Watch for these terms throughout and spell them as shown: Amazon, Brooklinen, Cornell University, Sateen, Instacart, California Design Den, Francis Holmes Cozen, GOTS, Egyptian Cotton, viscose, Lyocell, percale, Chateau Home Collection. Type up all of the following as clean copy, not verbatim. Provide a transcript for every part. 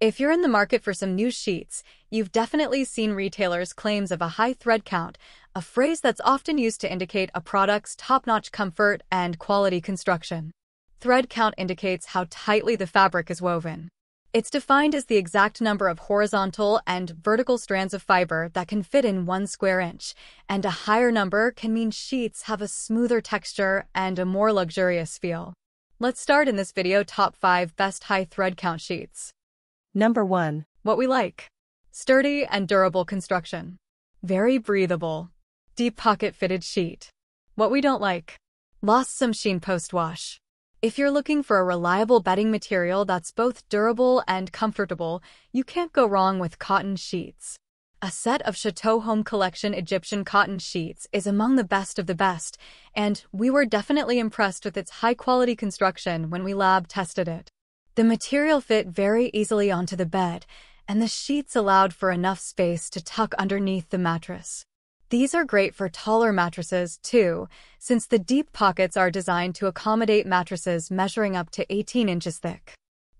If you're in the market for some new sheets, you've definitely seen retailers' claims of a high thread count, a phrase that's often used to indicate a product's top-notch comfort and quality construction. Thread count indicates how tightly the fabric is woven. It's defined as the exact number of horizontal and vertical strands of fiber that can fit in 1 square inch, and a higher number can mean sheets have a smoother texture and a more luxurious feel. Let's start in this video top 5 best high thread count sheets. Number 1. What we like. Sturdy and durable construction. Very breathable. Deep pocket fitted sheet. What we don't like. Lost some sheen post-wash. If you're looking for a reliable bedding material that's both durable and comfortable, you can't go wrong with cotton sheets. A set of Chateau Home Collection Egyptian cotton sheets is among the best, and we were definitely impressed with its high-quality construction when we lab-tested it. The material fit very easily onto the bed, and the sheets allowed for enough space to tuck underneath the mattress. These are great for taller mattresses, too, since the deep pockets are designed to accommodate mattresses measuring up to 18 inches thick.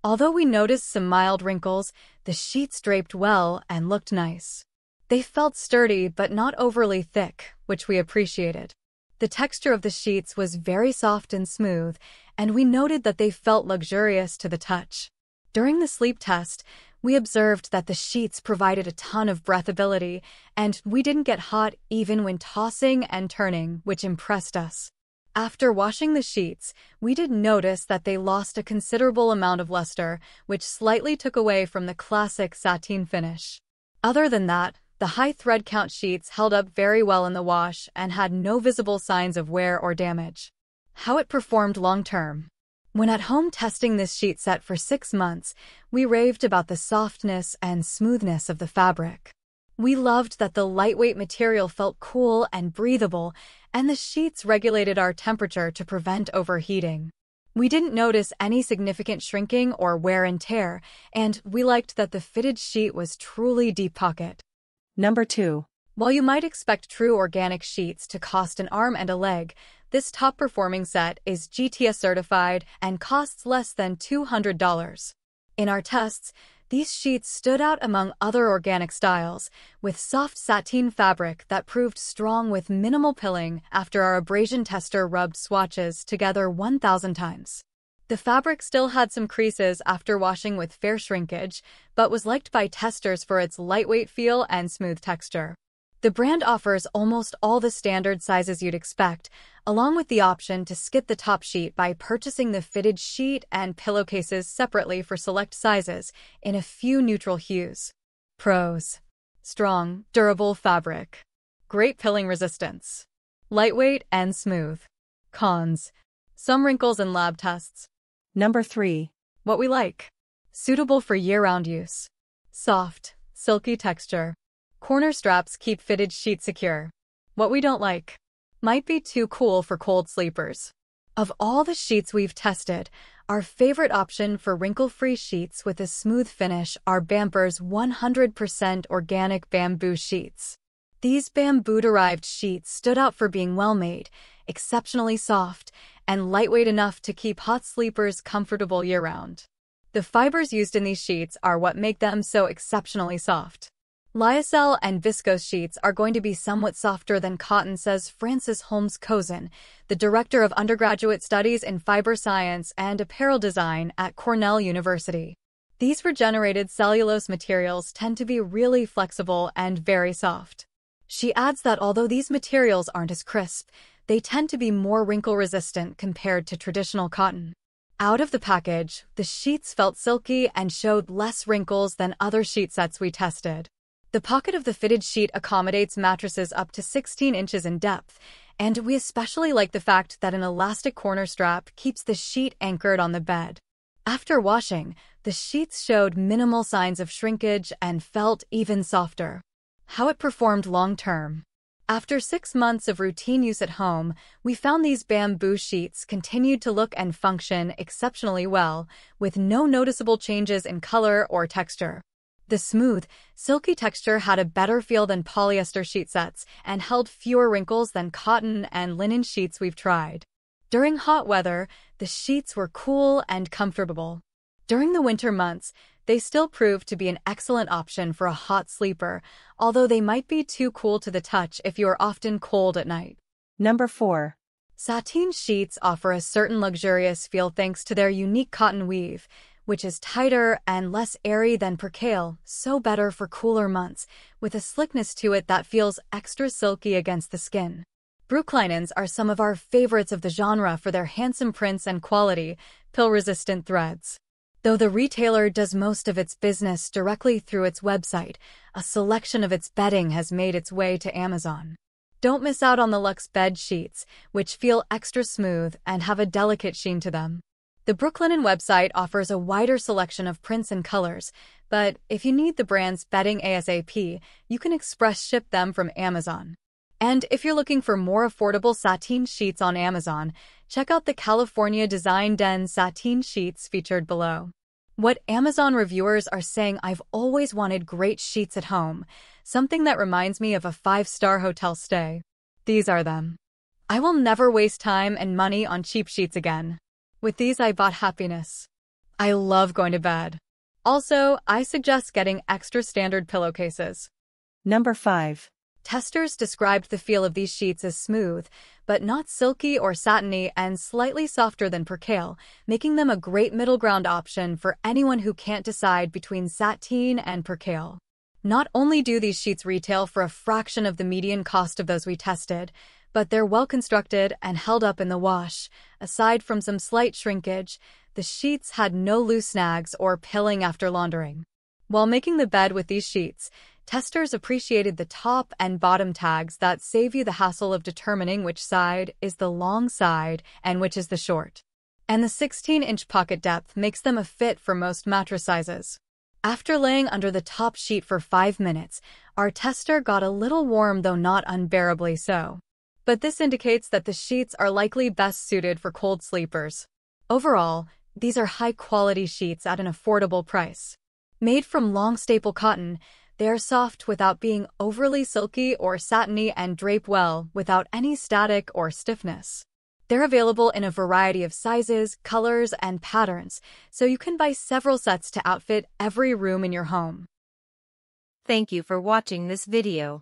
Although we noticed some mild wrinkles, the sheets draped well and looked nice. They felt sturdy but not overly thick, which we appreciated. The texture of the sheets was very soft and smooth, and we noted that they felt luxurious to the touch. During the sleep test, we observed that the sheets provided a ton of breathability, and we didn't get hot even when tossing and turning, which impressed us. After washing the sheets, we did notice that they lost a considerable amount of luster, which slightly took away from the classic sateen finish. Other than that, the high thread count sheets held up very well in the wash and had no visible signs of wear or damage. How it performed long-term. When at home testing this sheet set for 6 months, we raved about the softness and smoothness of the fabric. We loved that the lightweight material felt cool and breathable, and the sheets regulated our temperature to prevent overheating. We didn't notice any significant shrinking or wear and tear, and we liked that the fitted sheet was truly deep pocket. Number 2. While you might expect true organic sheets to cost an arm and a leg, this top-performing set is GOTS certified and costs less than $200. In our tests, these sheets stood out among other organic styles, with soft sateen fabric that proved strong with minimal pilling after our abrasion tester rubbed swatches together 1,000 times. The fabric still had some creases after washing with fair shrinkage, but was liked by testers for its lightweight feel and smooth texture. The brand offers almost all the standard sizes you'd expect, along with the option to skip the top sheet by purchasing the fitted sheet and pillowcases separately for select sizes in a few neutral hues. Pros: strong, durable fabric. Great pilling resistance. Lightweight and smooth. Cons: some wrinkles in lab tests. Number 3. What we like. Suitable for year-round use. Soft, silky texture. Corner straps keep fitted sheet secure. What we don't like. Might be too cool for cold sleepers. Of all the sheets we've tested, our favorite option for wrinkle-free sheets with a smooth finish are BAMPURE's 100% organic bamboo sheets. These bamboo-derived sheets stood out for being well-made, exceptionally soft, and lightweight enough to keep hot sleepers comfortable year-round. The fibers used in these sheets are what make them so exceptionally soft. Lyocell and viscose sheets are going to be somewhat softer than cotton, says Francis Holmes Cozen, the director of undergraduate studies in fiber science and apparel design at Cornell University. These regenerated cellulose materials tend to be really flexible and very soft. She adds that although these materials aren't as crisp, they tend to be more wrinkle-resistant compared to traditional cotton. Out of the package, the sheets felt silky and showed less wrinkles than other sheet sets we tested. The pocket of the fitted sheet accommodates mattresses up to 16 inches in depth, and we especially like the fact that an elastic corner strap keeps the sheet anchored on the bed. After washing, the sheets showed minimal signs of shrinkage and felt even softer. How it performed long-term. After 6 months of routine use at home, we found these bamboo sheets continued to look and function exceptionally well, with no noticeable changes in color or texture. The smooth, silky texture had a better feel than polyester sheet sets and held fewer wrinkles than cotton and linen sheets we've tried. During hot weather, the sheets were cool and comfortable. During the winter months, they still prove to be an excellent option for a hot sleeper, although they might be too cool to the touch if you are often cold at night. Number 4. Sateen sheets offer a certain luxurious feel thanks to their unique cotton weave, which is tighter and less airy than percale, so better for cooler months, with a slickness to it that feels extra silky against the skin. Brooklinens are some of our favorites of the genre for their handsome prints and quality, pill-resistant threads. Though the retailer does most of its business directly through its website, a selection of its bedding has made its way to Amazon. Don't miss out on the luxe bed sheets, which feel extra smooth and have a delicate sheen to them. The Brooklinen website offers a wider selection of prints and colors, but if you need the brand's bedding ASAP, you can express ship them from Amazon. And if you're looking for more affordable sateen sheets on Amazon, check out the California Design Den sateen sheets featured below. What Amazon reviewers are saying, I've always wanted great sheets at home, something that reminds me of a 5-star hotel stay. These are them. I will never waste time and money on cheap sheets again. With these, I bought happiness. I love going to bed. Also, I suggest getting extra standard pillowcases. Number 5. Testers described the feel of these sheets as smooth, but not silky or satiny, and slightly softer than percale, making them a great middle ground option for anyone who can't decide between sateen and percale. Not only do these sheets retail for a fraction of the median cost of those we tested, but they're well constructed and held up in the wash. Aside from some slight shrinkage, the sheets had no loose snags or pilling after laundering. While making the bed with these sheets, testers appreciated the top and bottom tags that save you the hassle of determining which side is the long side and which is the short. And the 16-inch pocket depth makes them a fit for most mattress sizes. After laying under the top sheet for 5 minutes, our tester got a little warm, though not unbearably so. But this indicates that the sheets are likely best suited for cold sleepers. Overall, these are high-quality sheets at an affordable price. Made from long staple cotton, they are soft without being overly silky or satiny and drape well without any static or stiffness. They're available in a variety of sizes, colors, and patterns, so you can buy several sets to outfit every room in your home. Thank you for watching this video.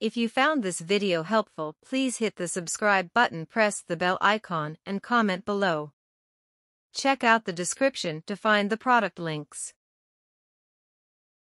If you found this video helpful, please hit the subscribe button, press the bell icon, and comment below. Check out the description to find the product links.